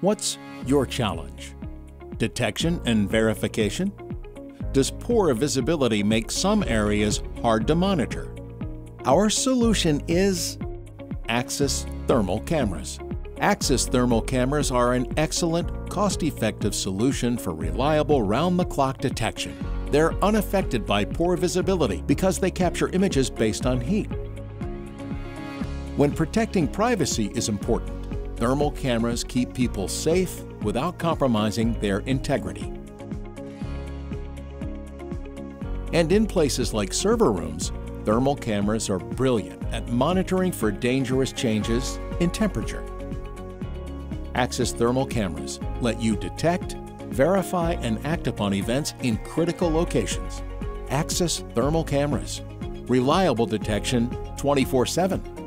What's your challenge? Detection and verification? Does poor visibility make some areas hard to monitor? Our solution is Axis thermal cameras. Axis thermal cameras are an excellent, cost-effective solution for reliable round-the-clock detection. They're unaffected by poor visibility because they capture images based on heat. When protecting privacy is important, thermal cameras keep people safe without compromising their integrity. And in places like server rooms, thermal cameras are brilliant at monitoring for dangerous changes in temperature. Axis thermal cameras let you detect, verify, and act upon events in critical locations. Axis thermal cameras. Reliable detection 24/7.